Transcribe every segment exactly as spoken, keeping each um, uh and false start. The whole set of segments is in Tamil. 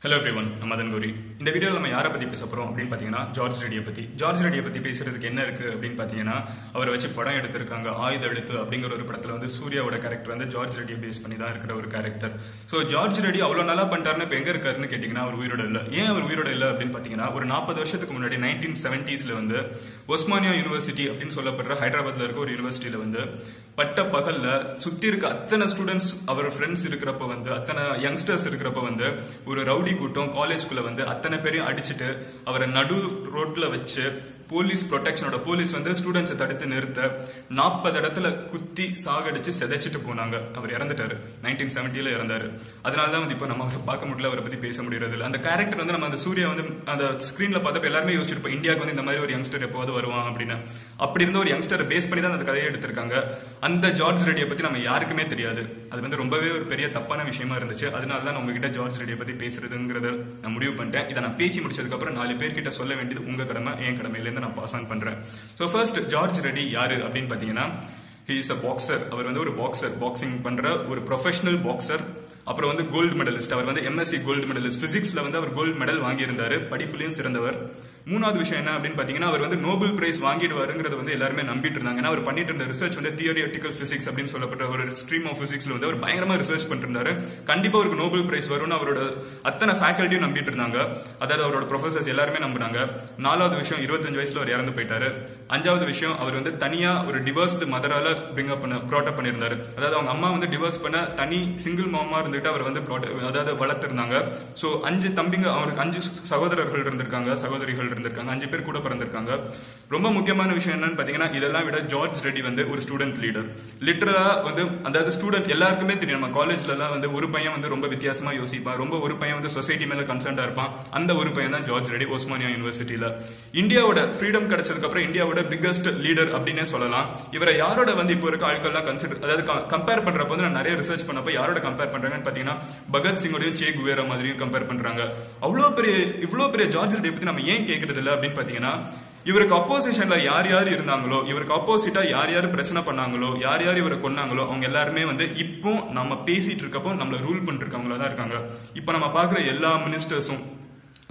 Hello everyone, I'm Madan Gowri. In this video, we will discuss George Reddy. George Reddy is a character George Reddy character. So, George Reddy is a nineteen seventies Osmania University, Hyderabad University. But the students, our friends, youngsters, college குள்ள வந்து அத்தனை பேரையும் அடிச்சிட்டு அவரை நடு ரோட்ல வச்சு police protection oda police vandha students taduthu nirtha forty edathula kutti saagadichu sedachittu ponaanga avaru iranditaru nineteen seventy la irandaru adanalada vandha ipo nama avara paaka mudiyala avara pathi pesa mudiradilla andha character vandha nama andha surya vandha andha screen la paatha ellarume yosichirpa india ku vandha indha mari or youngster epovadhu varuvan appadina appadi irundha or youngster base panni dhaan andha kadai eduthirukanga andha George Reddy pathi nama yaarkume theriyadhu adu vandha rombave or periya thappana vishayama irunduchu adanalada na ungakitta George Reddy pathi pesuradhungrada na mudivu panniten idha na pesi mudichadukku apra four per kitta solla vendiyadhu unga kadama en kadamaila So first, George Reddy yaar, he is a boxer. He boxer, boxing pandra, or professional boxer. He is gold medalist. He is M S C gold medalist. Physics la gold medal vaangi irundar, padipiliyum sirandavar. மூணாவது விஷயம் என்ன அப்படின்னு பாத்தீங்கன்னா அவர் வந்து நோபல் பிரைஸ் வாங்கிட்டு வருங்கிறது வந்து எல்லாருமே நம்பிட்டு இருந்தாங்க. ஏன்னா அவர் பண்ணிட்டு இருந்த ரிசர்ச் வந்து தியரிட்டிகல் பிசிக்ஸ் அப்படின்னு சொல்லப்பட்ட ஒரு ஸ்ட்ரீம் ஆஃப் பிசிக்ஸ்ல வந்து அவர் பயங்கரமா ரிசர்ச் பண்ணிட்டு இருந்தாரு. கண்டிப்பா அவருக்கு நோபல் பிரைஸ் வரும்னு அவரோட அத்தனை ஃபேக்கல்ட்டியும் நம்பிட்டு இருந்தாங்க. அதாவது அவரோட ப்ரொஃபசர்ஸ் எல்லாருமே நம்பினாங்க. நாலாவது விஷயம் இருபத்தஞ்சு வயசுல அவர் இறந்து போயிட்டாரு. அஞ்சாவது விஷயம் அவர் வந்து தனியா ஒரு டிவோர்ஸ்டு மதரால பிரிங் அப் பண்ண ப்ராட் அப் பண்ணிருந்தாரு. அதாவது அவங்க அம்மா வந்து டிவோர்ஸ் பண்ண தனி சிங்கிள் மாமா இருந்துட்டு அவர் வந்து அதாவது வளர்த்திருந்தாங்க. சோ அஞ்சு தம்பிங்க அவருக்கு அஞ்சு சகோதரர்கள் இருந்திருக்காங்க, சகோதரிகள் அஞ்சு பேர் கூட பிறந்திருக்காங்க. ரொம்ப முக்கியமான விஷயம் என்னன்னு பாத்தீங்கன்னா இதெல்லாம் விட ஜார்ஜ் ரெட்டி வந்து ஒரு ஸ்டூடெண்ட் லீடர். லிட்டரலா வந்து அதாவது ஸ்டூடெண்ட் எல்லாருக்குமே தெரியும், நம்ம காலேஜ்ல எல்லாம் வந்து ஒரு பையன் வந்து ரொம்ப வித்தியாசமா யோசிப்பான், ரொம்ப ஒரு பையன் வந்து சொசைட்டி மேல கன்சர்ன்டா இருப்பான். அந்த ஒரு பையன் தான் ஜார்ஜ் ரெட்டி. ஓஸ்மானியா யூனிவர்சிட்டியில இந்தியாவோட ஃப்ரீடம் கிடைச்சதுக்கு அப்புறம் இந்தியாவோட பிக்கஸ்ட் லீடர் அப்படின்னே சொல்லலாம். இவரை யாரோட வந்து இப்போ இருக்க ஆட்கள் எல்லாம் கன்சிடர் அதாவது கம்பேர் பண்றப்ப வந்து நான் நிறைய ரிசர்ச் பண்ணப்ப யாரோட கம்பேர் பண்றாங்கன்னு பாத்தீங்கன்னா பகத்சிங்கோடையும் சே குவேரா மாதிரியும் கம்பேர் பண்றாங்க. அவ்வளவு பெரிய இவ்வளவு பெரிய ஜார்ஜ் ரெட்டி பத்தி நம்ம ஏன் கேட்க அப்படின்னு பாத்தீங்கன்னா இவருக்கு அப்போசிஷன்ல யார் யார் இருந்தாங்களோ, இவருக்கு அப்போசிட்டா யார் யார் பிரச்சனை பண்ணாங்களோ, யார் யார் இவரை கொன்னாங்களோ அவங்க எல்லாருமே வந்து இப்போ நம்ம பேசிட்டு இருக்கப்போ நம்மள ரூல் பண்ணிட்டு இருக்கவங்களா தான் இருக்காங்க. இப்ப நம்ம பாக்குற எல்லா மினிஸ்டர்ஸும்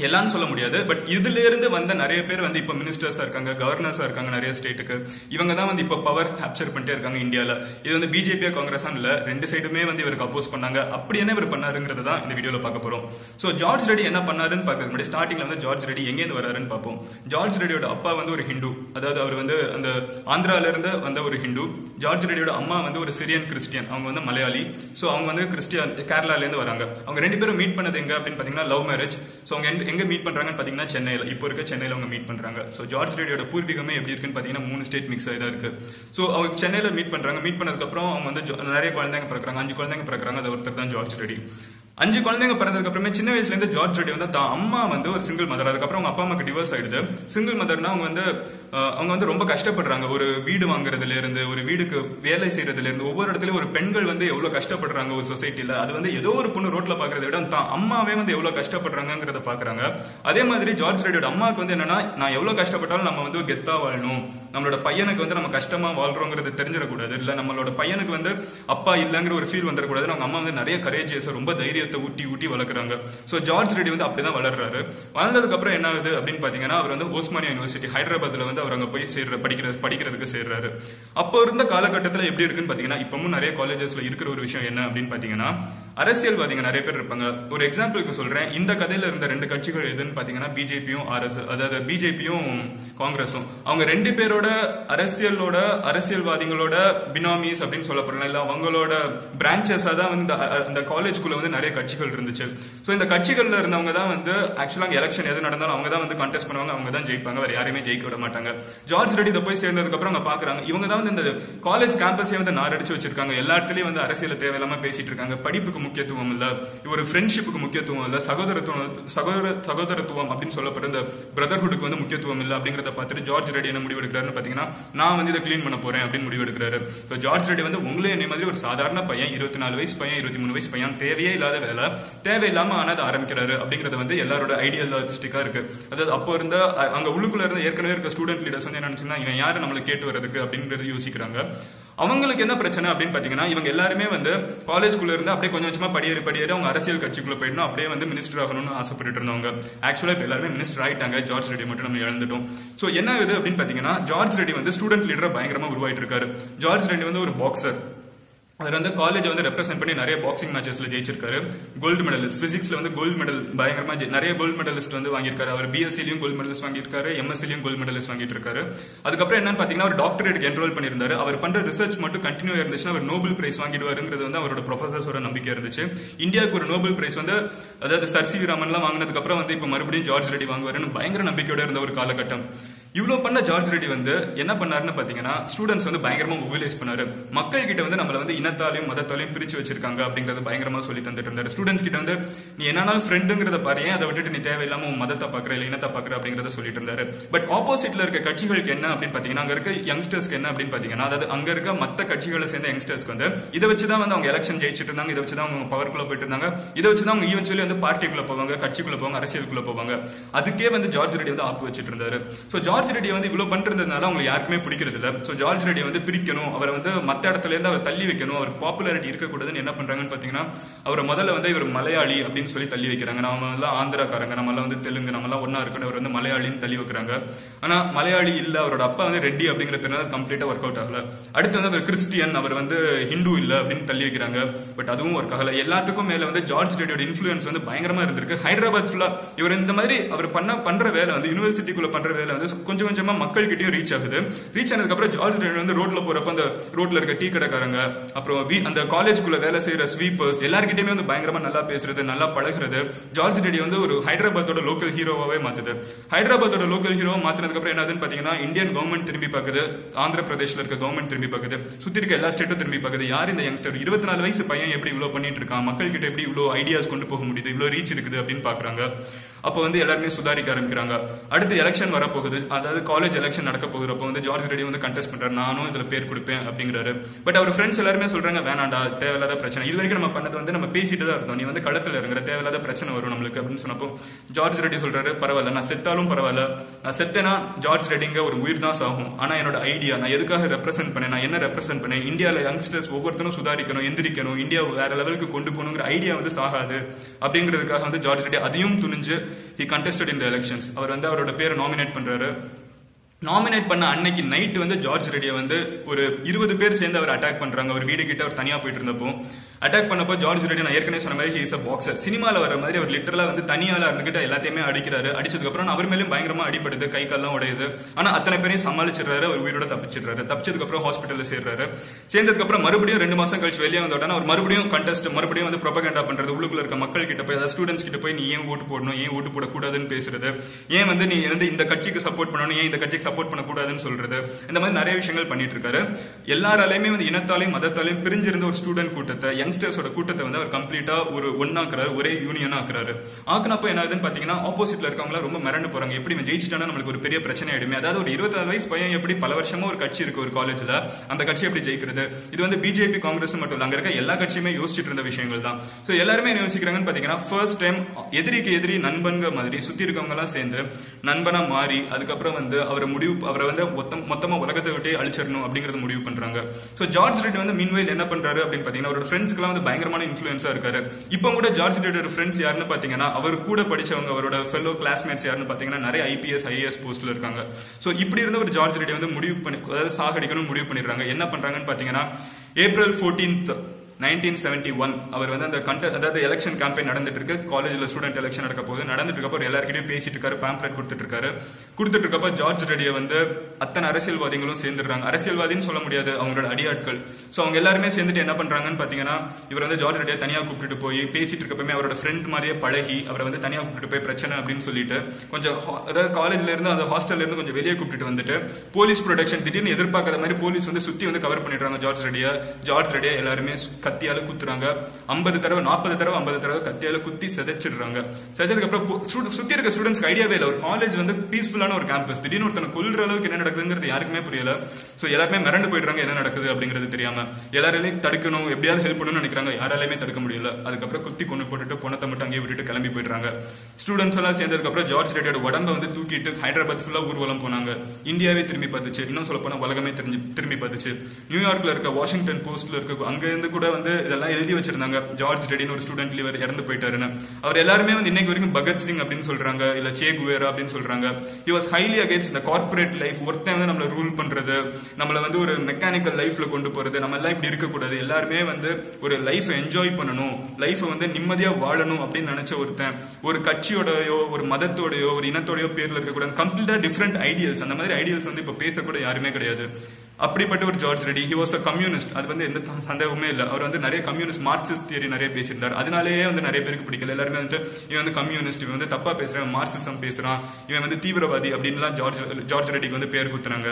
எல்லாரும் சொல்ல முடியாது, பட் இதுல இருந்து வந்த நிறைய பேர் வந்து இப்ப மினிஸ்டர்ஸா இருக்காங்க, கவர்னர்ஸா இருக்காங்க நிறைய ஸ்டேட்டுக்கு. இவங்க தான் வந்து இப்ப பவர் கேப்சர் பண்ணிட்டே இருக்காங்க இந்தியால. இது வந்து பிஜேபியா காங்கிரஸா இல்ல, ரெண்டு சைடுமே வந்து இவருக்கு அப்போஸ் பண்ணாங்க. அப்படி என்ன இவர் பண்ணாருங்கிறது தான் இந்த வீடியோல பார்க்க போறோம். சோ ஜார்ஜ் ரெட்டி என்ன பண்ணாருன்னு பாக்குறது முன்னாடி ஸ்டார்டிங்ல வந்து ஜார்ஜ் ரெட்டி எங்க இருந்து வராருன்னு பார்ப்போம். ஜார்ஜ் ரெட்டியோட அப்பா வந்து ஒரு ஹிந்து, அதாவது அவர் வந்து அந்த ஆந்திரால இருந்து வந்த ஒரு ஹிந்து. ஜார்ஜ் ரெட்டியோட அம்மா வந்து ஒரு சிரியன் கிறிஸ்டியன், அவங்க வந்து மலையாளி. சோ அவங்க வந்து கிறிஸ்டியன் கேரளால இருந்து வராங்க. அவங்க ரெண்டு பேரும் மீட் பண்ணது எங்க அப்படின்னு பாத்தீங்கன்னா லவ் மேரேஜ். சோ அவங்க எங்க மீட் பண்றாங்கன்னு பாத்தீங்கன்னா சென்னையில, இப்போ இருக்க சென்னையில அவங்க மீட் பண்றாங்க. சோ ஜார்ஜ் ரெட்டியோட பூர்வீகமே எப்படி இருக்குன்னு பாத்தீங்கன்னா மூணு ஸ்டேட் மிக்ஸ் ஆயிதான் இருக்கு. சோ அவங்க சென்னையில மீட் பண்றாங்க. மீட் பண்ணதுக்கு அப்புறம் அவங்க வந்து நிறைய குழந்தைங்க பிறக்கிறாங்க, அஞ்சு குழந்தைங்க பிறக்கிறாங்க. அது ஒருத்தர் தான் ஜார்ஜ் ரெட்டி. அஞ்சு குழந்தைங்க பிறந்ததுக்கு அப்புறமே சின்ன வயசுல இருந்து ஜார்ஜ் ரெட்டி வந்து தான் அம்மா வந்து ஒரு சிங்கிள் மதர், அதுக்கப்புறம் அவங்க அப்பா அம்மாக்கு டிவோர்ஸ் ஆயிடுது. சிங்கிள் மதர்னா அவங்க வந்து அவங்க வந்து ரொம்ப கஷ்டப்படுறாங்க. ஒரு வீடு வாங்குறதுல இருந்து, ஒரு வீடுக்கு வேலை செய்யறதுல இருந்து, ஒவ்வொரு இடத்துலயும் ஒரு பெண்கள் வந்து எவ்வளவு கஷ்டப்படுறாங்க ஒரு சொசைட்டில. அது வந்து ஏதோ ஒரு பொண்ணு ரோட்ல பாக்குறத விட தான் அம்மாவே வந்து எவ்வளவு கஷ்டப்படுறாங்கிறத பாக்குறாங்க. அதே மாதிரி ஜார்ஜ் ரெட்டியோட அம்மாவுக்கு வந்து என்னன்னா நான் எவ்வளவு கஷ்டப்பட்டாலும் நம்ம வந்து கெத்தா வாழணும், நம்மளோட பையனுக்கு வந்து நம்ம கஷ்டமா வாழ்றோங்கிறது தெரிஞ்சிடக்கூடாது, இல்ல நம்மளோட பையனுக்கு வந்து அப்பா இல்லங்கிற ஒரு ஃபீல் வந்துடக்கூடாது. அவங்க அம்மா வந்து நிறைய கரேஜியஸ், ரொம்ப தைரிய ஊட்டி ஊட்டி வளர்க்குறாங்க. சோ ஜார்ஜ் ரெட்டி வந்து அப்படிதான் வளர்றாரு. வளர்ந்ததுக்கு அப்புறம் என்ன ஆகுது அப்படின்னு பாத்தீங்கன்னா அவர் வந்து ஓஸ்மானியா யூனிவர்சிட்டி ஹைதராபாத்ல வந்து அவர் அங்க போய் சேர்ற படிக்கிற படிக்கிறதுக்கு சேர்றாரு. அப்போ இருந்த காலகட்டத்தில் எப்படி இருக்குன்னு பாத்தீங்கன்னா இப்பவும் நிறைய காலேஜஸ்ல இருக்கிற ஒரு விஷயம் என்ன அப்படின்னு பாத்தீங்கன்னா அரசியல்வாதிங்க நிறைய பேர் இருப்பாங்க. ஒரு எக்ஸாம்பிளுக்கு சொல்றேன், இந்த கதையில இருந்த ரெண்டு கட்சிகள் எதுன்னு பாத்தீங்கன்னா பிஜேபியும் ஆர்எஸ், அதாவது பிஜேபியும் காங்கிரஸும். அவங்க ரெண்டு பேரோட அரசியலோட அரசியல்வாதிகளோட பினாமிஸ் அப்படின்னு சொல்லப்படலாம், இல்ல அவங்களோட பிரான்ச்சஸா தான் வந்து இந்த காலேஜ்குள்ள வந்து நிறைய கட்சிகள் இருந்துச்சு. சோ இந்த கட்சிகள்ல இருந்தவங்க தான் வந்து ஆக்சுவலா எலெக்ஷன் எது நடந்தாலும் அவங்க தான் வந்து கான்டெஸ்ட் பண்ணுவாங்க, அவங்க தான் ஜெயிப்பாங்க, வேற யாரையுமே ஜெயிக்க விட மாட்டாங்க. ஜார்ஜ் ரெட்டி இதை போய் சேர்ந்ததுக்கு அப்புறம் அவங்க பாக்குறாங்க இவங்க தான் வந்து இந்த காலேஜ் கேம்பஸே வந்து நாரடிச்சு வச்சிருக்காங்க, எல்லா இடத்துலயும் வந்து அரசியல் தேவையில்லாம பேசிட்டு இருக்காங்க. படிப்புக்கு முக்கியத்துவம் இல்ல, ஒரு ஃப்ரெண்ட்ஷிப்புக்கு முக்கியத்துவம் இல்ல, சகோதரத்துவம் சகோதர சகோதரத்துவம் அப்படின்னு சொல்லப்படுற இந்த பிரதர்ஹுடுக்கு வந்து முக்கியத்துவம் இல்ல. அப்படிங்கறத பார்த்துட்டு ஜார்ஜ் ரெட்டி என்ன முடிவு எடுக்கிறாருன்னு பாத்தீங்கன்னா நான் வந்து இதை கிளீன் பண்ண போறேன் அப்படின்னு முடிவு எடுக்கிறாரு. சோ ஜார்ஜ் ரெட்டி வந்து உங்களே என்ன மாதிரி ஒரு சாதாரண பையன், இருபத்தி நாலு வயசு பையன், இருபத்தி மூணு வயசு பையன், தேவையே இல்லாத தேவையில்லாம ஆனது ஆரம்பிக்கிறாரு அப்படிங்கிறது வந்து எல்லாரோட ஐடியாலிஸ்டிக்கா இருக்கு. அதாவது அப்போ இருந்த அங்க உள்ளுக்குள்ள இருந்த ஏற்கனவே இருக்க ஸ்டூடெண்ட் லீடர்ஸ் வந்து என்ன நினைச்சுன்னா இவன் யாரு நம்மளை கேட்டு வர்றதுக்கு அப்படிங்கிறது யோசிக்கிறாங்க. அவங்களுக்கு என்ன பிரச்சனை அப்படின்னு பாத்தீங்கன்னா இவங்க எல்லாருமே வந்து காலேஜ்குள்ள இருந்து அப்படியே கொஞ்சம் கொஞ்சமா படியேறி படியேறி அவங்க அரசியல் கட்சிக்குள்ள போயிடணும், அப்படியே வந்து மினிஸ்டர் ஆகணும்னு ஆசைப்பட்டு இருந்தவங்க. ஆக்சுவலா இப்ப எல்லாருமே மினிஸ்டர் ஆயிட்டாங்க, ஜார்ஜ் ரெட்டி மட்டும் நம்ம இழந்துட்டோம். சோ என்ன இது அப்படின்னு பாத்தீங்கன்னா ஜார்ஜ் ரெட்டி வந்து ஸ்டூடெண்ட் லீடரா பயங்கரமா உருவாயிட்டு இருக்காரு. ஜார்ஜ் ரெட்டி வந்து ஒரு பாக்ஸர், அவர் வந்து காலேஜ் வந்து ரெப்ரசென்ட் பண்ணி நிறைய பாக்ஸிங் மேட்சஸ்ல ஜெயிச்சிருக்காரு. கோல்டு மெடலிஸ்ட், பிசிக்ஸ்ல வந்து கோல்டு மெடல் பயங்கரமா நிறைய கோல்டு மெடலிஸ்ட் வந்து வாங்கியிருக்காரு. அவர் பிஎஸ்சிலையும் கோல்டு மெடலிஸ்ட் வாங்கியிருக்காரு, எம்எஸ்சிலையும் கோல்டு மெடலிஸ்ட் வாங்கிட்டு இருக்காரு. அதுக்கப்புறம் என்னன்னு பாத்தீங்கன்னா அவர் டாக்டரேட்டுக்கு என்ரோல் பண்ணியிருந்தாரு. அவர் பண்ற ரிசர்ச் மட்டும் கண்டினியூ இருந்துச்சுன்னா அவர் நோபல் பிரைஸ் வாங்கிடுவாருங்கிறது வந்து அவரோட ப்ரொஃபசர்ஸோட நம்பிக்கை இருந்துச்சு. இந்தியாவுக்கு ஒரு நோபல் பிரைஸ் வந்து அதாவது சர் சி வி ராமன்லாம் வாங்கினதுக்கு அப்புறம் வந்து இப்ப மறுபடியும் ஜார்ஜ் ரெட்டி வாங்குவாருன்னு பயங்கர நம்பிக்கையோட இருந்த ஒரு காலகட்டம். இவ்வளவு பண்ண ஜார்ஜ் ரெட்டி வந்து என்ன பண்ணாருன்னு பாத்தீங்கன்னா ஸ்டூடெண்ட்ஸ் வந்து பயங்கரமா மொபிலைஸ் பண்ணாரு. மக்கள் கிட்ட வந்து நம்மள வந்து இனத்தாலையும் மதத்தாலையும் பிரிச்சு வச்சிருக்காங்க அப்படிங்கறத பயங்கரமா சொல்லி தந்துட்டு இருந்தாரு. ஸ்டூடெண்ட்ஸ் கிட்ட வந்து நீ என்னாலும் ஃப்ரெண்டுங்கிறத பாரு, ஏன் அதை விட்டுட்டு நீ தேவையில்லாம மதத்தை பாக்குற இல்ல இனத்தை பாக்குற அப்படிங்கறத சொல்லிட்டு இருந்தாரு. பட் ஆப்போசிட்ல இருக்க கட்சிகளுக்கு என்ன அப்படின்னு பாத்தீங்கன்னா அங்க இருக்க யங்ஸ்டர்ஸ்க்கு என்ன அப்படின்னு பாத்தீங்கன்னா அதாவது அங்க இருக்க மத்த கட்சிகளை சேர்ந்த யங்ஸ்டர்ஸ்க்கு வந்து இதை வச்சுதான் வந்து அவங்க எலெக்ஷன் ஜெயிச்சிட்டு இருந்தாங்க, இதை வச்சுதான் அவங்க பவர்க்குள்ள போயிட்டு இருந்தாங்க, இதை வச்சுதான் அவங்க ஈவென்ச்சுவலி வந்து பார்ட்டிக்குள்ள போவாங்க, கட்சிக்குள்ள போவாங்க, அரசியலுக்குள்ள போவாங்க. அதுக்கே வந்து ஜார்ஜ் ரெட்டி வந்து ஆப்பு வச்சிட்டு இருந்தாரு. ஜார்ஜ் ரெட்டி வந்து இவ்வளவு பண்றதுனால அவங்க யாருக்குமே பிடிக்கிறது இல்ல. சோ ஜார்ஜ் ரெட்டி வந்து பிரிக்கணும், அவரை வந்து மத்த இடத்துல இருந்து அவர் தள்ளி வைக்கணும், அவருக்கு பாப்புலாரிட்டி இருக்கக்கூடாதுன்னு என்ன பண்றாங்கன்னு பாத்தீங்கன்னா அவர் முதல்ல வந்து இவர் மலையாளி அப்படின்னு சொல்லி தள்ளி வைக்கிறாங்க. நம்ம எல்லாம் ஆந்திராக்காரங்க, நம்ம எல்லாம் வந்து தெலுங்கு, நம்ம எல்லாம் ஒன்னா இருக்கணும், அவர் வந்து மலையாளின்னு தள்ளி வைக்கிறாங்க. ஆனா மலையாளி இல்ல, அவரோட அப்பா வந்து ரெட்டி அப்படிங்கிற பேர்ல கம்ப்ளீட்டா ஒர்க் அவுட் ஆகல. அடுத்து வந்து அவர் கிறிஸ்டியன், அவர் வந்து ஹிந்து இல்ல அப்படின்னு தள்ளி வைக்கிறாங்க. பட் அதுவும் ஒர்க் ஆகல. எல்லாத்துக்கும் மேல வந்து ஜார்ஜ் ரெட்டியோட இன்ஃபுளுன்ஸ் வந்து பயங்கரமா இருந்திருக்கு. ஹைதராபாத் ஃபுல்லா இவர் இந்த மாதிரி அவர் பண்ண பண்ற வேலை வந்து யூனிவர்சிட்டிக்குள்ள பண்ற வேலை வந்து கொஞ்சம் கொஞ்சமா மக்கள் கிட்டயும் ரீச் ஆகுது. ரீச் ஆனதுக்கு அப்புறம் ஜார்ஜ் ரெட்டி வந்து ரோட்ல போறப்ப அந்த ரோட்ல இருக்க டீ கடைக்காரங்க, அப்புறம் அந்த காலேஜ்குள்ள வேலை செய்யற ஸ்வீப்பர்ஸ் எல்லார்கிட்டயுமே வந்து பயங்கரமா நல்லா பேசுறது, நல்லா பழகுறது ஜார்ஜ் ரெட்டி வந்து ஒரு ஹைதராபாத்தோட லோக்கல் ஹீரோவாவே மாத்துது. ஹைதராபாத்தோட லோக்கல் ஹீரோவா மாத்தினதுக்கு அப்புறம் என்னதுன்னு பாத்தீங்கன்னா இந்தியன் கவர்மெண்ட் திரும்பி பாக்குது, ஆந்திர பிரதேஷ்ல இருக்க கவர்மெண்ட் திரும்பி பாக்குது, சுத்தி இருக்க எல்லா ஸ்டேட்டும் திரும்பி பாக்குது. யார் இந்த யங்ஸ்டர், இருபத்தி நாலு வயசு பையன் எப்படி இவ்வளவு பண்ணிட்டு இருக்கான், மக்கள் கிட்ட எப்படி இவ்வளவு ஐடியாஸ் கொண்டு போக முடியுது, இவ்வளவு ரீச் இருக்குது அப்படின்னு பாக்குறாங்க. அப்ப வந்து எல்லாருமே சுதாரிக்க ஆரம்பிக்கிறாங்க. அடுத்து எலெக்ஷன் வரப்போகுது, அதாவது காலேஜ் எலெக்ஷன் நடக்க போகிறப்ப வந்து ஜார்ஜ் ரெட்டி வந்து கண்டெஸ்ட் பண்றாரு, நானும் இதுல பேர் கொடுப்பேன் அப்படிங்கிறாரு. பட் அவர் ஃப்ரெண்ட்ஸ் எல்லாருமே சொல்றாங்க வேணாண்டா, தேவையில்லாத பிரச்சனை, இது வரைக்கும் நம்ம பண்ணது வந்து நம்ம பேசிட்டு தான் இருந்தோம், நீ வந்து களத்துல இருக்கிற தேவையில்லாத பிரச்சனை வரும் நம்மளுக்கு அப்படின்னு சொன்னப்போ ஜார்ஜ் ரெட்டி சொல்றாரு பரவாயில்ல, நான் செத்தாலும் பரவாயில்ல, நான் செத்தேனா ஜார்ஜ் ரெட்டிங்க ஒரு உயிர் தான் சாகும், ஆனா என்னோட ஐடியா நான் எதுக்காக ரெப்ரசென்ட் பண்ணேன், நான் என்ன ரெப்ரசென்ட் பண்ணேன், இந்தியாவில யங்ஸ்டர்ஸ் ஒவ்வொருத்தரும் சுதாரிக்கணும், எந்திரிக்கணும், இந்தியா வேற லெவலுக்கு கொண்டு போகணுங்கிற ஐடியா வந்து சாகாது அப்படிங்கிறதுக்காக வந்து ஜார்ஜ் ரெட்டி அதையும் துணிஞ்சு he contested in the elections. அவர் வந்து அவரோட பேரை நாமினேட் பண்றாரு. நாமினேட் பண்ண அன்னைக்கு நைட் வந்து ஜார்ஜ் ரெட்டியை வந்து ஒரு இருபது பேர் சேர்ந்து அவர் அட்டாக் பண்றாங்க. அவர் வீடு கிட்ட அவர் தனியா போயிட்டு இருந்தப்போ அட்டாக் பண்ணப்போ ஜார்ஜ் ரெட்டி நான் ஏற்கனவே சொன்ன மாதிரி ஹி இஸ் அ பாக்ஸர், சினிமால வர மாதிரி அவர் லிட்டரலா வந்து தனியால இருந்துகிட்டு எல்லாத்தையுமே அடிக்கிறாரு. அடிச்சதுக்கு அப்புறம் அவர் மேலும் பயங்கரமா அடிபடுது, கை கால்லாம் உடையுது. ஆனா அத்தனை பேரையும் சமாளிச்சிடுறாரு, அவர் உயிரோட தப்பிச்சிடுறாரு. தப்பிச்சதுக்கு அப்புறம் ஹாஸ்பிட்டல்ல சேர்றாரு. சேர்ந்ததுக்கு அப்புறம் மறுபடியும் ரெண்டு மாசம் கழிச்சு வெளியே வந்த உடனே அவர் மறுபடியும் கண்டெஸ்ட், மறுபடியும் வந்து ப்ரொபகண்டா பண்றது, உள்ளுக்குள்ள இருக்க மக்கள் கிட்ட போய், அதாவது ஸ்டூடெண்ட்ஸ் கிட்ட போய் நீ ஏன் ஓட்டு போடணும், ஏன் ஓட்டு போடக்கூடாதுன்னு பேசுறது, ஏன் வந்து நீ வந்து இந்த கட்சிக்கு சப்போர்ட் பண்ணணும், ஏன் இந்த கட்சிக்கு சப்போர்ட் பண்ணக்கூடாதுன்னு சொல்றது, இந்த மாதிரி நிறைய விஷயங்கள் பண்ணிட்டு இருக்காரு. எல்லாராலையுமே வந்து இனத்தாலையும் மதத்தாலையும் பிரிஞ்சிருந்த ஒரு ஸ்டூடெண்ட் கூட்டத்தை, யங்ஸ்டர்ஸோட கூட்டத்தை வந்து அவர் கம்ப்ளீட்டா ஒரு ஒன்னாக்குறாரு, ஒரே யூனியனா ஆக்குறாரு. ஆக்குனப்ப என்ன ஆகுதுன்னு பாத்தீங்கன்னா ஆப்போசிட்ல இருக்கவங்க ரொம்ப மிரண்டு போறாங்க, எப்படி ஜெயிச்சிட்டானா நம்மளுக்கு ஒரு பெரிய பிரச்சனை ஆயிடுமே, அதாவது ஒரு இருபத்தி நாலு வயசு பையன் எப்படி பல வருஷமா ஒரு கட்சி இருக்கு ஒரு காலேஜ்ல, அந்த கட்சி எப்படி ஜெயிக்கிறது, இது வந்து பிஜேபி காங்கிரஸ் மட்டும் இல்ல அங்க இருக்க எல்லா கட்சியுமே யோசிச்சுட்டு இருந்த விஷயங்கள் தான். சோ எல்லாருமே என்ன யோசிக்கிறாங்கன்னு பாத்தீங்கன்னா ஃபர்ஸ்ட் டைம் எதிரிக்கு எதிரி நண்பன்கிற மாதிரி சுத்தி இருக்கவங்க எல்லாம் சேர்ந்து நண்பனா மாறி அதுக்கப்புறம் வந்து அவர் முடிவு அவரை வந்து மொத்தமா உலகத்தை விட்டு அழிச்சிடணும் அப்படிங்கறது முடிவு பண்றாங்க. சோ ஜார்ஜ் ரெட்டி வந்து மீன்வைல் என்ன பண்றாரு அப்படின்னு பாத்தீங்கன்னா அவரோட ஃப்ரெண்ட்ஸ்க்குலாம் வந்து பயங்கரமான இன்ஃப்ளூயன்ஸா இருக்காரு. இப்போ கூட ஜார்ஜ் ரெட்டியோட ஃப்ரெண்ட்ஸ் யாருன்னு பாத்தீங்கன்னா அவர் கூட படிச்சவங்க, அவரோட ஃபெல்லோ கிளாஸ்மேட்ஸ் யாருன்னு பாத்தீங்கன்னா நிறைய ஐபிஎஸ் ஐஏஎஸ் போஸ்ட்ல இருக்காங்க. சோ இப்படி இருந்த ஒரு ஜார்ஜ் ரெட்டி வந்து முடிவு பண்ணி, அதாவது சாகடிக்கணும்னு முடிவு பண்ணிடுறாங்க. என்ன பண்றாங்கன்னு பாத்தீங்கன்னா April fourteenth nineteen seventy one அவர் வந்து அந்த கண்ட அதாவது எலெக்ஷன் கேம்பெயின் நடந்துட்டு இருக்கு, காலேஜ்ல ஸ்டூடெண்ட் எலெக்ஷன் நடக்க போது நடந்துட்டு இருக்கப்போ எல்லாருக்கிட்டையும் பேசிட்டு இருக்காரு, பேம்ப்ளெட் கொடுத்துட்டு இருக்காரு. கொடுத்துட்டு இருக்கப்ப ஜார்ஜ் ரெட்டியை வந்து அத்தனை அரசியல்வாதிகளும் சேர்ந்துடுறாங்க. அரசியல்வாதின்னு சொல்ல முடியாது, அவங்களோட அடியாட்கள். சோ அவங்க எல்லாருமே சேர்ந்துட்டு என்ன பண்றாங்கன்னு பாத்தீங்கன்னா இவர் வந்து ஜார்ஜ் ரெட்டியை தனியா கூப்பிட்டு போய் பேசிட்டு இருக்கப்பமே அவரோட ஃப்ரெண்ட் மாதிரியே பழகி அவரை வந்து தனியா கூப்பிட்டு போய் பிரச்சனை அப்படின்னு சொல்லிட்டு கொஞ்சம் அதாவது காலேஜ்ல இருந்து அந்த ஹாஸ்டல்ல இருந்து கொஞ்சம் வெளியே கூப்பிட்டு வந்துட்டு போலீஸ் ப்ரொடெக்ஷன் திடீர்னு எதிர்பார்க்காத மாதிரி போலீஸ் வந்து சுத்தி வந்து கவர் பண்ணிடுறாங்க ஜார்ஜ் ரெட்டியை. ஜார்ஜ் ரெட்டியை எல்லாருமே கத்தியால குத்துறாங்க ஐம்பது தடவை நாற்பது தடவை ஐம்பது தடவை கத்தியால குத்தி செதச்சிடுறாங்க. செஞ்சதுக்கு அப்புறம் சுத்தி இருக்க ஸ்டூடெண்ட்ஸ்க்கு ஐடியாவே இல்ல ஒரு காலேஜ் வந்து பீஸ்ஃபுல்லான ஒரு கேம்பஸ் திடீர்னு ஒருத்தனை கொல்ற அளவுக்கு என்ன நடக்குதுங்கிறது யாருக்குமே புரியல. சோ எல்லாருமே மிரண்டு போயிடுறாங்க என்ன நடக்குது அப்படிங்கிறது தெரியாம. எல்லாரையும் தடுக்கணும் எப்படியாவது ஹெல்ப் பண்ணணும்னு நினைக்கிறாங்க, யாராலையுமே தடுக்க முடியல. அதுக்கப்புறம் குத்தி கொண்டு போட்டுட்டு பணத்தை மட்டும் அங்கேயே விட்டுட்டு கிளம்பி போயிடுறாங்க. ஸ்டூடெண்ட்ஸ் எல்லாம் சேர்ந்ததுக்கு அப்புறம் ஜார்ஜ் ரெட்டியோட உடம்ப வந்து தூக்கிட்டு ஹைதராபாத் ஃபுல்லா ஊர்வலம் போனாங்க. இந்தியாவே திரும்பி பார்த்துச்சு, இன்னும் சொல்ல போனா உலகமே தெரிஞ்சு திரும்பி பார்த்துச்சு. நியூயார்க்ல இருக்க வாஷிங்டன் போஸ்ட்ல இருக்க அங்க இருந்து கூட வந்து இதெல்லாம் எழுதி வச்சிருந்தாங்க, ஜார்ஜ் ரெடின்னு ஒரு ஸ்டூடெண்ட் இவர் இறந்து போயிட்டாருன்னு. அவர் எல்லாருமே வந்து இன்னைக்கு வரைக்கும் பகத்சிங் அப்படின்னு சொல்றாங்க, இல்ல சே குவேரா அப்படின்னு சொல்றாங்க. ஹி வாஸ் ஹைலி அகேன்ஸ்ட் இந்த கார்பரேட் லைஃப், ஒருத்தன் வந்து நம்மள ரூல் பண்றது, நம்மள வந்து ஒரு மெக்கானிக்கல் லைஃப்ல கொண்டு போறது, நம்ம எல்லாம் இப்படி இருக்கக்கூடாது, எல்லாருமே வந்து ஒரு லைஃப் என்ஜாய் பண்ணணும், லைஃப் வந்து நிம்மதியா வாழணும் அப்படின்னு நினைச்ச ஒருத்தன் ஒரு கட்சியோடயோ ஒரு மதத்தோடயோ ஒரு இனத்தோடயோ பேர்ல இருக்கக்கூடாது, கம்ப்ளீட்டா டிஃப்ரெண்ட் ஐடியல்ஸ். அந்த மாதிரி ஐடியல்ஸ் வந்து இப்ப பேசக்கூட யாருமே கிடையாது. அப்படிப்பட்ட ஒரு George Reddy he was a communist, அது வந்து எந்த சந்தேகமே இல்லை. அவர் வந்து நிறைய கம்யூனிஸ்ட் மார்க்சிஸ்ட் தியரி நிறைய பேசியிருந்தார், அதனாலேயே வந்து நிறைய பேருக்கு பிடிக்கல. எல்லாருமே வந்துட்டு இவன் வந்து கம்யூனிஸ்ட், இவன் வந்து தப்பா பேசுறான், மார்க்சிசம் பேசுறான், இவன் வந்து தீவிரவாதி அப்படின்லாம் ஜார்ஜ் ஜார்ஜ் ரெடிக்கு வந்து பேர் குத்துறாங்க.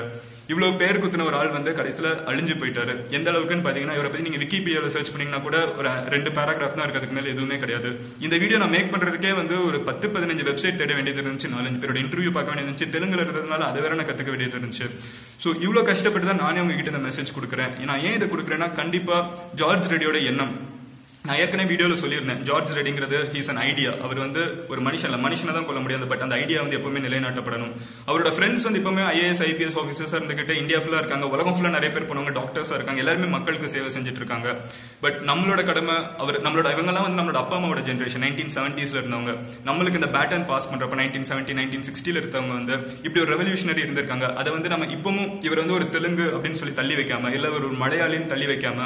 இவ்வளவு பேர் குத்துன ஒரு ஆள் வந்து கடைசியில அழிஞ்சு போயிட்டாரு. எந்த அளவுக்குன்னு பாத்தீங்கன்னா இவரை பத்தி நீங்க விக்கிபீடியால சர்ச் பண்ணீங்கன்னா கூட ஒரு ரெண்டு பேராகிராஃப் தான் இருக்கிறதுக்கு மேல எதுவுமே கிடையாது. இந்த வீடியோ நான் மேக் பண்றதுக்கே வந்து ஒரு பத்து பதினஞ்சு வெப்சைட் தேட வேண்டியது இருந்துச்சு, நாலஞ்சு பேரோட இன்டர்வியூ பார்க்க வேண்டியது இருந்துச்சு, தெலுங்குல இருந்ததுனால அதை வேற நான் கத்துக்க வேண்டியது இருந்துச்சு. சோ இவ்வளவு கஷ்டப்பட்டு நானே உங்ககிட்ட இந்த மெசேஜ் கொடுக்கிறேன். நான் ஏன் இதை கொடுக்கிறேன்னா கண்டிப்பா ஜார்ஜ் ரெடியோட எண்ணம் நான் ஏற்கனவே வீடியோல சொல்லியிருந்தேன். ஜார்ஜ் ரெடிங்கிறது ஹீஸ் அன் ஐடியா, அவர் வந்து ஒரு மனுஷன், மனுஷனை தான் கொள்ள முடியாது, பட் அந்த ஐடியா வந்து எப்பவுமே நிலைநாட்டப்படணும். அவரோட ஃப்ரெண்ட்ஸ் வந்து எப்பவுமே ஐஏஎஸ் ஐபிஎஸ் ஆஃபீஸர்ஸா இருந்துகிட்டு இந்தியா ஃபுல்லா இருக்காங்க, உலகம் ஃபுல்லா நிறைய பேர் போனவங்க, டாக்டர்ஸா இருக்காங்க, எல்லாருமே மக்களுக்கு சேவை செஞ்சுட்டு இருக்காங்க. பட் நம்மளோட கடமை அவர் நம்மளோட இவங்கெல்லாம் வந்து நம்மளோட அப்பா அம்மாவோட ஜென்ரேஷன் நைன்டீன் செவன்டீஸ்ல இருந்தவங்க, நம்மளுக்கு இந்த பேட்டன் பாஸ் பண்றப்ப நைன்டீன் செவன்டி நைன்டீன் சிக்ஸ்டில இருந்தவங்க வந்து இப்படி ஒரு ரெவல்யூஷனரி இருந்திருக்காங்க. அதை வந்து நம்ம இப்பவும் இவர் வந்து ஒரு தெலுங்கு அப்படின்னு சொல்லி தள்ளி வைக்காம, இல்ல ஒரு மலையாளின்னு தள்ளி வைக்காம,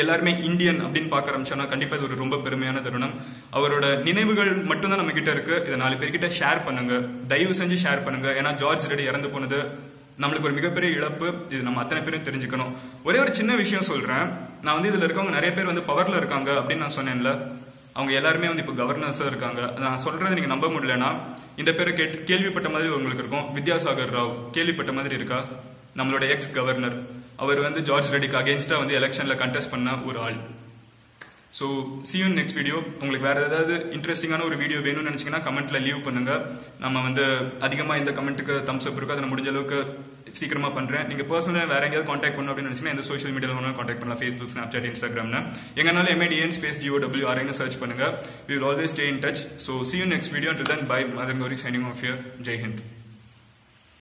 எல்லாருமே இந்தியன் அப்படின்னு பாக்க ஆரம்பிச்சோம்னா கண்டிப்பா இது ஒரு ரொம்ப பெருமையான தருணம். அவரோட நினைவுகள் மட்டும்தான் நம்ம கிட்ட இருக்கு, இதை நாலு பேர்கிட்ட ஷேர் பண்ணுங்க, தயவு செஞ்சு ஷேர் பண்ணுங்க. ஏன்னா ஜார்ஜ் ரெடி இறந்து போனது நம்மளுக்கு ஒரு மிகப்பெரிய இழப்பு, இது நம்ம அத்தனை பேரும் தெரிஞ்சுக்கணும். ஒரே ஒரு சின்ன விஷயம் சொல்றேன், நான் வந்து இதுல இருக்கவங்க நிறைய பேர் வந்து பவர்ல இருக்காங்க அப்படின்னு நான் சொன்னேன்ல, அவங்க எல்லாருமே வந்து இப்ப கவர்னர்ஸா இருக்காங்க. நான் சொல்றது நீங்க நம்ப முடியலன்னா இந்த பேரை கேட்டு கேள்விப்பட்ட மாதிரி உங்களுக்கு இருக்கும், வித்யாசாகர் ராவ் கேள்விப்பட்ட மாதிரி இருக்கா? நம்மளோட எக்ஸ் கவர்னர், அவர் வந்து ஜார்ஜ் ரெடிக்கு அகேன்ஸ்டா வந்து எலெக்ஷன்ல கண்டெஸ்ட் பண்ண ஒரு ஆள். So see you in next video. உங்களுக்கு வேற ஏதாவது இன்ட்ரெஸ்டிங்கான ஒரு வீடியோ வேணும்னு நினைச்சீங்கன்னா கமெண்ட்ல லீவ் பண்ணுங்க. நம்ம வந்து அதிகமா இந்த கமெண்ட்டுக்கு தம்ஸ் அப் இருக்கும், அதை நான் முடிஞ்ச அளவுக்கு சீக்கிரமா பண்றேன். நீங்க பர்சனலா வேற எங்கேயாவது காண்டாக்ட் பண்ணணும் அப்படின்னு நினைச்சீங்கன்னா எந்த சோஷியல் மீடியால வேணாலும் காண்டாக்ட் பண்ணலாம், ஃபேஸ்புக், ஸ்னாப்சாட், இன்ஸ்டாகிராம்னு எங்கனாலும் எம்ஏடிஎன் ஸ்பேஸ் ஜிஓடபிள்யூஆர்ஐன்னு சர்ச் பண்ணுங்க. we will always stay in touch. so see you next video. until then bye. Madan Gowri signing off here. Jai Hind.